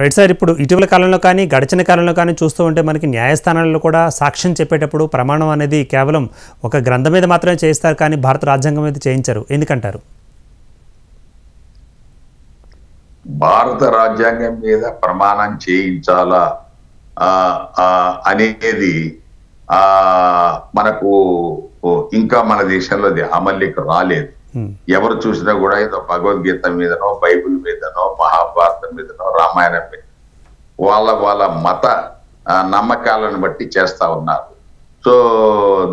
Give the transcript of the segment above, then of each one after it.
Right sir, ఇప్పుడు ఇటీవల కాలంలో కానీ గడిచిన కాలంలో కానీ చూస్తూ ఉంటే మనకి న్యాయస్థానాల్లో కూడా సాక్ష్యం చెప్పేటప్పుడు ప్రమాణం అనేది కేవలం ఒక గ్రంథం మీద మాత్రమే చేయిస్తారు, కానీ భారత రాజ్యాంగం మీద చేయించారు. ఎందుకంటారు? భారత రాజ్యాంగం మీద ప్రమాణం చేయించాలా అనేది మనకు ఇంకా మన దేశంలో అది అమల్లోకి రాలేదు. ఎవరు చూసినా కూడా ఏదో భగవద్గీత మీదనో, బైబిల్ మీదనో, మహాభారతం మీదనో, రామాయణం మీద వాళ్ళ వాళ్ళ మత నమ్మకాలను బట్టి చేస్తా ఉన్నారు. సో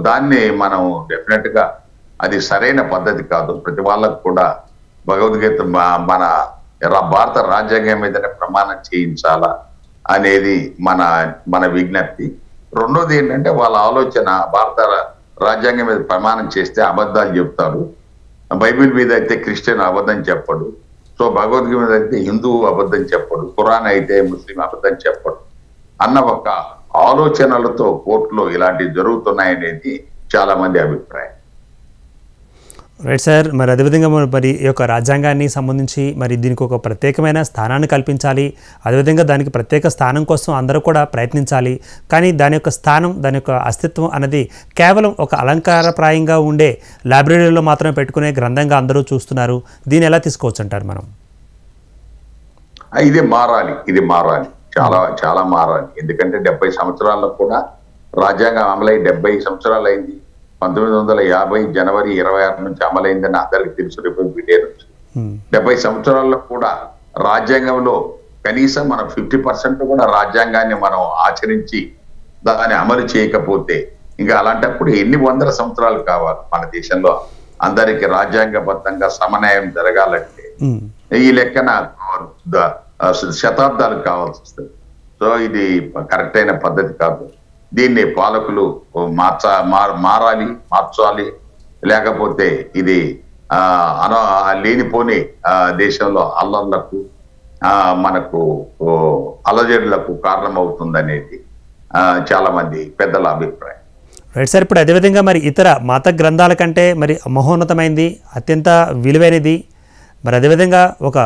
దాన్ని మనం డెఫినెట్ గా అది సరైన పద్ధతి కాదు. ప్రతి వాళ్ళకు కూడా భగవద్గీత మన భారత రాజ్యాంగం మీదనే ప్రమాణం చేయించాలా అనేది మన విజ్ఞప్తి. రెండోది ఏంటంటే వాళ్ళ ఆలోచన, భారత రాజ్యాంగం మీద ప్రమాణం చేస్తే అబద్ధాలు చెప్తారు. బైబిల్ మీద అయితే క్రిస్టియన్ అబద్ధం చెప్పడు, సో భగవద్గీత మీద అయితే హిందువు అబద్ధం చెప్పడు, ఖురాన్ అయితే ముస్లిం అబద్ధం చెప్పడు అన్న ఒక ఆలోచనలతో కోర్టులో ఇలాంటివి జరుగుతున్నాయనేది చాలా మంది అభిప్రాయం. రైట్ సార్, మరి అదేవిధంగా మరి ఈ యొక్క రాజ్యాంగాన్ని సంబంధించి మరి దీనికి ఒక ప్రత్యేకమైన స్థానాన్ని కల్పించాలి, అదేవిధంగా దానికి ప్రత్యేక స్థానం కోసం అందరూ కూడా ప్రయత్నించాలి. కానీ దాని యొక్క స్థానం, దాని యొక్క అస్తిత్వం అనేది కేవలం ఒక అలంకారప్రాయంగా ఉండే లైబ్రరీలో మాత్రమే పెట్టుకునే గ్రంథంగా అందరూ చూస్తున్నారు. దీన్ని ఎలా తీసుకోవచ్చు అంటారు మనం? ఇది మారాలి, చాలా మారాలి. ఎందుకంటే 70 సంవత్సరాల్లో కూడా రాజ్యాంగం అమలై 70 సంవత్సరాలు అయింది. 1950 జనవరి 26 నుంచి అమలైందని అందరికి తెలుసు. రిపబ్లిక్ డే నుంచి 70 సంవత్సరాల్లో కూడా రాజ్యాంగంలో కనీసం మనం 50% కూడా రాజ్యాంగాన్ని మనం ఆచరించి దాన్ని అమలు చేయకపోతే ఇంకా అలాంటప్పుడు ఎన్ని వందల సంవత్సరాలు కావాలి? మన దేశంలో అందరికి రాజ్యాంగబద్ధంగా సమన్వయం జరగాలంటే ఈ లెక్కన శతాబ్దాలు కావాల్సి వస్తుంది. సో ఇది కరెక్ట్ అయిన పద్ధతి కాదు. దీన్ని పాలకులు మార్చాలి, లేకపోతే ఇది లేనిపోని దేశంలో అల్లర్లకు, మనకు అలజడులకు కారణమవుతుందనేది చాలా మంది పెద్దల అభిప్రాయం. రైట్ సార్, ఇప్పుడు అదేవిధంగా మరి ఇతర మత గ్రంథాల కంటే మరి మహోన్నతమైంది, అత్యంత విలువైనది, మరి అదేవిధంగా ఒక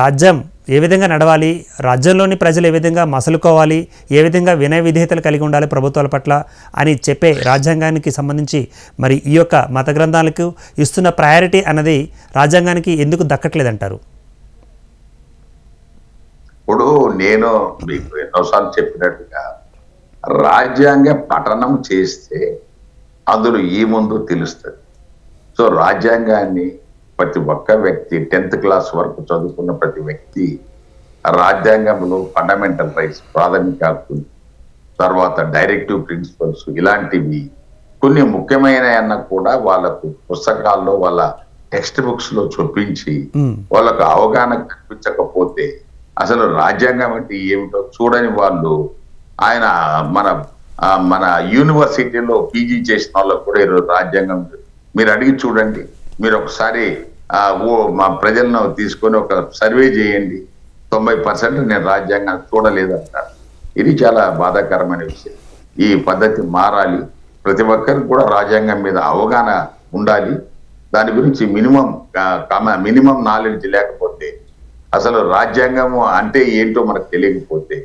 రాజ్యం ఏ విధంగా నడవాలి, రాజ్యంలోని ప్రజలు ఏ విధంగా మసలుకోవాలి, ఏ విధంగా వినయ విధేయతలు కలిగి ఉండాలి ప్రభుత్వాల పట్ల అని చెప్పే రాజ్యాంగానికి సంబంధించి మరి ఈ యొక్క మత గ్రంథాలకు ఇస్తున్న ప్రయారిటీ అనేది రాజ్యాంగానికి ఎందుకు దక్కట్లేదంటారు? ఇప్పుడు నేను మీకు ఎన్నోసార్లు చెప్పినట్టుగా రాజ్యాంగ పఠనం చేస్తే అందులో ఏముందో తెలుస్తుంది. సో రాజ్యాంగాన్ని ప్రతి ఒక్క వ్యక్తి 10th క్లాస్ వరకు చదువుకున్న ప్రతి వ్యక్తి రాజ్యాంగంలో ఫండమెంటల్ రైట్స్, ప్రాథమిక హక్కులు, తర్వాత డైరెక్టివ్ ప్రిన్సిపల్స్, ఇలాంటివి కొన్ని ముఖ్యమైన కూడా వాళ్ళకు పుస్తకాల్లో, వాళ్ళ టెక్స్ట్ బుక్స్ లో చూపించి వాళ్ళకు అవగాహన కల్పించకపోతే అసలు రాజ్యాంగం అంటే ఏమిటో చూడని వాళ్ళు, ఆయన మన యూనివర్సిటీలో పీజీ చేసిన వాళ్ళకు కూడా ఈరోజు రాజ్యాంగం మీరు అడిగి చూడండి. మీరు ఒకసారి మా ప్రజలను తీసుకొని ఒక సర్వే చేయండి, 90% నేను రాజ్యాంగాన్ని చూడలేదంటారు. ఇది చాలా బాధాకరమైన విషయం. ఈ పద్ధతి మారాలి. ప్రతి ఒక్కరికి కూడా రాజ్యాంగం మీద అవగాహన ఉండాలి. దాని గురించి మినిమం నాలెడ్జ్ లేకపోతే, అసలు రాజ్యాంగము అంటే ఏంటో మనకు తెలియకపోతే,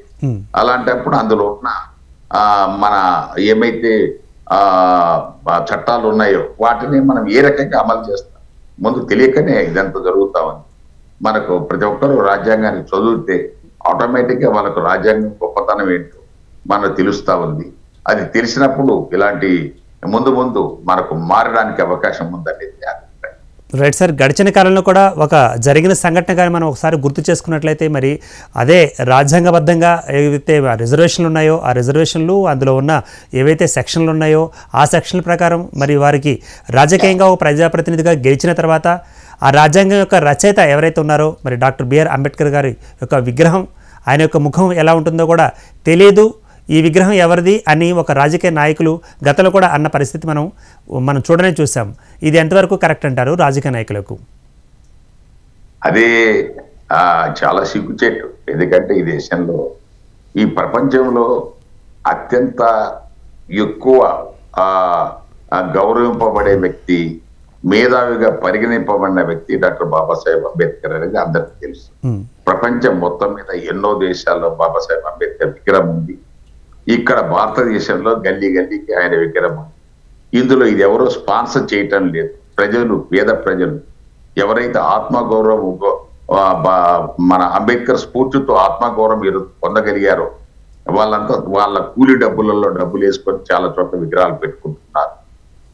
అలాంటప్పుడు అందులో ఉన్న మన ఏమైతే చట్టాలు ఉన్నాయో వాటిని మనం ఏ రకంగా అమలు చేస్తాం ముందు తెలియకనే ఇదంతా జరుగుతా ఉంది. మనకు ప్రతి ఒక్కరూ రాజ్యాంగాన్ని చదివితే ఆటోమేటిక్గా వాళ్ళకు రాజ్యాంగం గొప్పతనం ఏంటో మనకు తెలుస్తూ ఉంది. అది తెలిసినప్పుడు ఇలాంటి ముందు మనకు మారడానికి అవకాశం ఉందండి. రైట్ సార్, గడిచిన కాలంలో కూడా ఒక జరిగిన సంఘటన కానీ మనం ఒకసారి గుర్తు చేసుకున్నట్లయితే మరి అదే రాజ్యాంగబద్ధంగా ఏవైతే రిజర్వేషన్లు ఉన్నాయో ఆ రిజర్వేషన్లు, అందులో ఉన్న ఏవైతే సెక్షన్లు ఉన్నాయో ఆ సెక్షన్ల ప్రకారం మరి వారికి రాజకీయంగా ఒక ప్రజాప్రతినిధిగా గెలిచిన తర్వాత ఆ రాజ్యాంగం యొక్క రచయిత ఎవరైతే ఉన్నారో మరి డాక్టర్ బిఆర్ అంబేద్కర్ గారి యొక్క విగ్రహం, ఆయన యొక్క ముఖం ఎలా ఉంటుందో కూడా తెలియదు. ఈ విగ్రహం ఎవరిది అని ఒక రాజకీయ నాయకులు గతంలో కూడా అన్న పరిస్థితి మనం చూడనే చూసాం. ఇది ఎంతవరకు కరెక్ట్ అంటారు రాజకీయ నాయకులకు? అదే చాలా సిగ్గుచేటు. ఎందుకంటే ఈ దేశంలో, ఈ ప్రపంచంలో అత్యంత ఎక్కువ గౌరవింపబడే వ్యక్తి Medaviga Parigani Pavana Victi, Dr. Baba Saheb Ambedkar and other things. Prapancha Motamita, Yellow Deshal, Baba Saheb Ambedkar, Vikaramundi, Ikara Bartha Yeshalo, Gandhi Gandhi, and Vikaramundi. Indulo, the Euro sponsor Chaitan Lid, Prajanu, Veda Prajanu, Yavarate Atma Goro Ugo, Mana Ambedkar's Putu to Atma Goram, Pondagariero, Valanta, Walla, Kuli double or double escort, Chalatrop, Vigral Petkunta.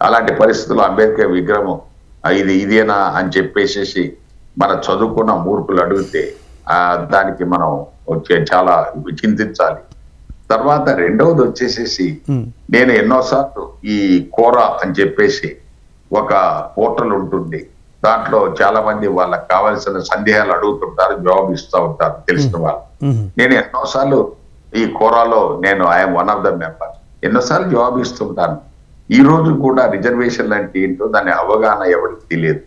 Ala de Paristula Ambedkar Vigramo, Idi Idiana, Anche Pesci, Mana Chadukona, Murpuladute, Daniki Mano, or Chala, which in the Sali. Tarvata Rendo the Chessi, then a Nosato, E. Cora and Jepesi, Waka, Portal Untundi, Tatlo, Chalamandi, Walla Cavals and Sandia Ladu to Tar job is out at Tilstaval. Then a Nosalu, E. Coralo, Neno, I am one of the members. A Nosal job is to done. Erodu Kuda reservation and into than Avagana ever delayed.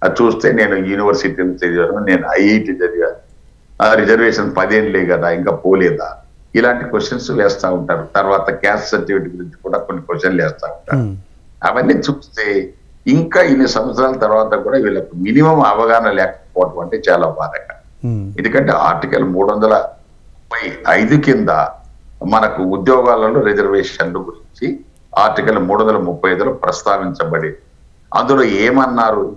A Tuesday and university and IET reservation Padian Lega, Inga Poleda. Ilanti questions to last out, Tarvata cash certificate to put up on question last out. Avani Tuesday, Inca in a Samsal Tarata Gora will have minimum Avagana lack what one day Chalabaraka. It got the article Modandala by Idukinda Manaku Udoga reservation to see. Article Modal Mupedro, Prastav and somebody. Andro Yeman Naru,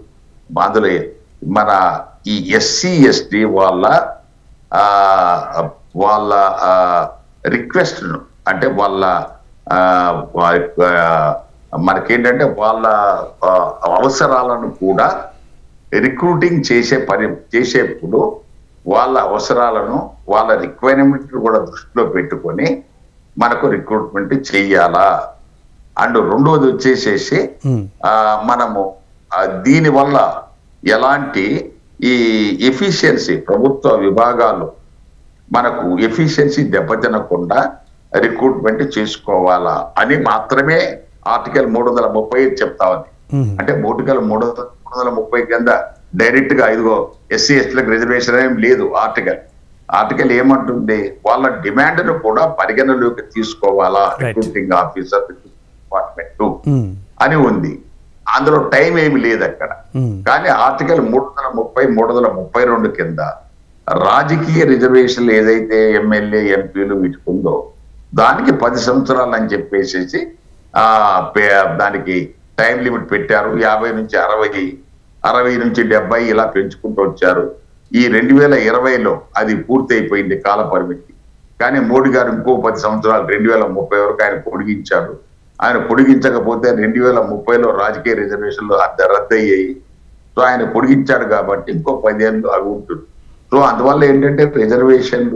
Badre, Mana ESCSD Walla, request at a Walla, market at a Walla, Avasaral Kuda, recruiting Chase Pudo, Walla Avasaral, Walla requirement to go to Kone, Marco recruitment to Cheyala. And Rundu Cheshe, Manamo, Dini Walla, Yalanti, efficiency, Prabhupta Vibagalu, Manaku, efficiency, Depatana Kunda, recruitment Cheskovala, Ani Matrame, article Modala Mopai Chaptawani, and a motical Modala Mopai Ganda, direct Gaigo, SCS like reservation and Ledu article. Article Yeman today, Walla demanded a Poda, Parigana look at Cheskovala, recruiting officer. Aniundi. Andro time may lay that Kanya article Murtala Mopai Rondakenda Rajiki reservation lay MLA MPL with Kundo Daniki Padisamtral and Jepesi Pair Daniki time limit Petaru Yavain Charavagi Aravin Chidabai La Pinchkundo Charu E. Renduela Yeravelo Adi Purte in the Kala Parviti Kanya Modigarum Co Padisamtral Renduela Mopai Kaya Purgin Charu. And Pudikinchakapote, Renduela Mupelo, Rajke reservation at the Raday. So I am Pudikinchaga, but Timko Padian Agutu. So Andwala intended reservation,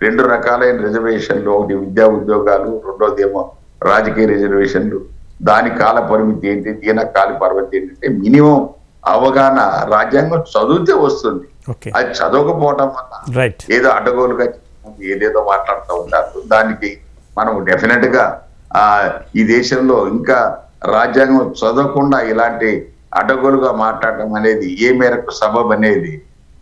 Rendurakala and reservation, Log, Vidya Udogalu, Rododemo, Rajke reservation, Danikala Permit, Diana Kali Parvati, minimum Avagana, Rajango, Saduja was soon. At Sadoko Potamana, right? Either Adagolka, either the water town, Daniki, Manu definitely. Ideshalo, Inca, Rajango, Sadakunda, Ilante, Adagolga, Mata, Manedi, Yemer, Sababanedi,